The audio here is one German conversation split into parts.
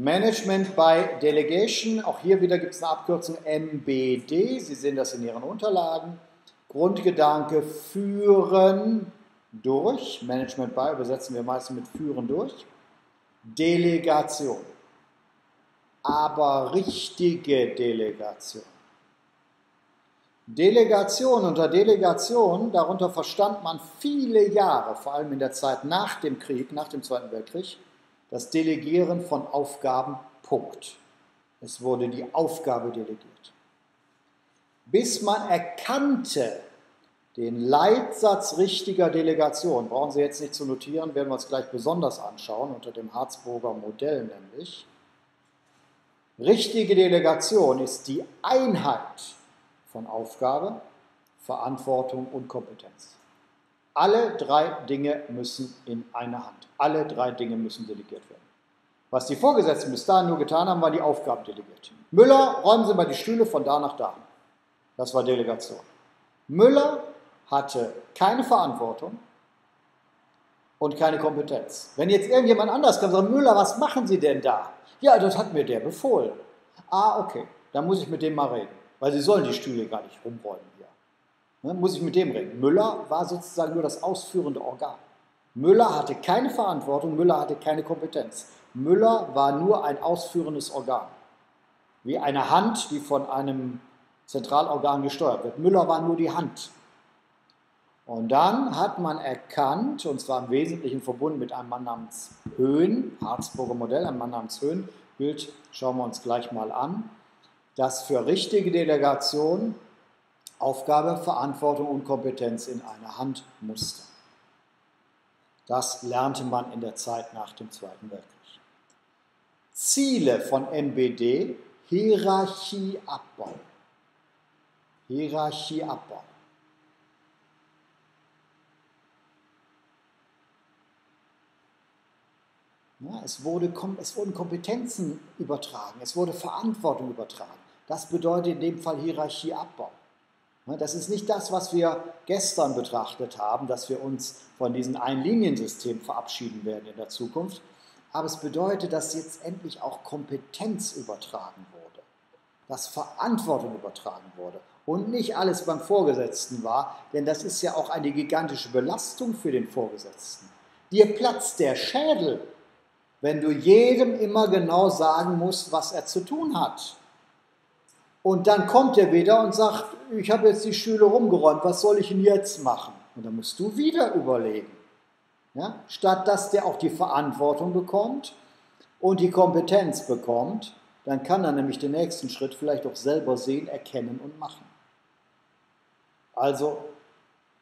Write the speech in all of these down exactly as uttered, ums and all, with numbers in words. Management by Delegation, auch hier wieder gibt es eine Abkürzung M B D, Sie sehen das in Ihren Unterlagen. Grundgedanke führen durch, Management by übersetzen wir meistens mit führen durch, Delegation, aber richtige Delegation. Delegation, unter Delegation, darunter verstand man viele Jahre, vor allem in der Zeit nach dem Krieg, nach dem Zweiten Weltkrieg, das Delegieren von Aufgaben, Punkt. Es wurde die Aufgabe delegiert. Bis man erkannte den Leitsatz richtiger Delegation, brauchen Sie jetzt nicht zu notieren, werden wir uns gleich besonders anschauen, unter dem Harzburger Modell nämlich. Richtige Delegation ist die Einheit von Aufgabe, Verantwortung und Kompetenz. Alle drei Dinge müssen in eine Hand. Alle drei Dinge müssen delegiert werden. Was die Vorgesetzten bis dahin nur getan haben, waren die Aufgaben delegiert. Müller, räumen Sie mal die Stühle von da nach da. Das war Delegation. Müller hatte keine Verantwortung und keine Kompetenz. Wenn jetzt irgendjemand anders kommt und sagt, Müller, was machen Sie denn da? Ja, das hat mir der befohlen. Ah, okay, dann muss ich mit dem mal reden, weil Sie sollen die Stühle gar nicht rumräumen. Muss ich mit dem reden. Müller war sozusagen nur das ausführende Organ. Müller hatte keine Verantwortung, Müller hatte keine Kompetenz. Müller war nur ein ausführendes Organ. Wie eine Hand, die von einem Zentralorgan gesteuert wird. Müller war nur die Hand. Und dann hat man erkannt, und zwar im Wesentlichen verbunden mit einem Mann namens Höhn, Harzburger Modell, ein Mann namens Höhn, Bild schauen wir uns gleich mal an, dass für richtige Delegation Aufgabe, Verantwortung und Kompetenz in einer Hand musste. Das lernte man in der Zeit nach dem Zweiten Weltkrieg. Ziele von M B D, Hierarchieabbau. Hierarchieabbau. Ja, es wurde, es wurden Kompetenzen übertragen, es wurde Verantwortung übertragen. Das bedeutet in dem Fall Hierarchieabbau. Das ist nicht das, was wir gestern betrachtet haben, dass wir uns von diesem Einliniensystem verabschieden werden in der Zukunft. Aber es bedeutet, dass jetzt endlich auch Kompetenz übertragen wurde, dass Verantwortung übertragen wurde und nicht alles beim Vorgesetzten war, denn das ist ja auch eine gigantische Belastung für den Vorgesetzten. Dir platzt der Schädel, wenn du jedem immer genau sagen musst, was er zu tun hat. Und dann kommt er wieder und sagt, ich habe jetzt die Stühle rumgeräumt, was soll ich denn jetzt machen? Und dann musst du wieder überlegen. Ja? Statt dass der auch die Verantwortung bekommt und die Kompetenz bekommt, dann kann er nämlich den nächsten Schritt vielleicht auch selber sehen, erkennen und machen. Also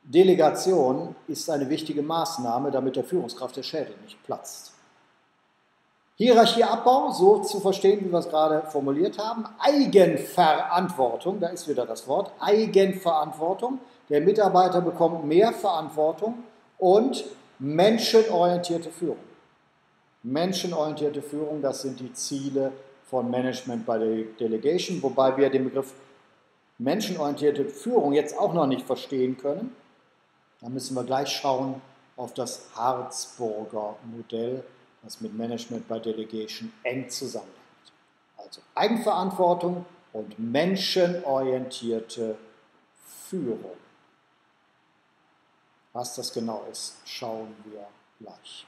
Delegation ist eine wichtige Maßnahme, damit der Führungskraft der Schädel nicht platzt. Hierarchieabbau, so zu verstehen, wie wir es gerade formuliert haben. Eigenverantwortung, da ist wieder das Wort, Eigenverantwortung. Der Mitarbeiter bekommt mehr Verantwortung und menschenorientierte Führung. Menschenorientierte Führung, das sind die Ziele von Management by Delegation, wobei wir den Begriff menschenorientierte Führung jetzt auch noch nicht verstehen können. Da müssen wir gleich schauen auf das Harzburger Modell, das mit Management by Delegation eng zusammenhängt. Also Eigenverantwortung und menschenorientierte Führung. Was das genau ist, schauen wir gleich.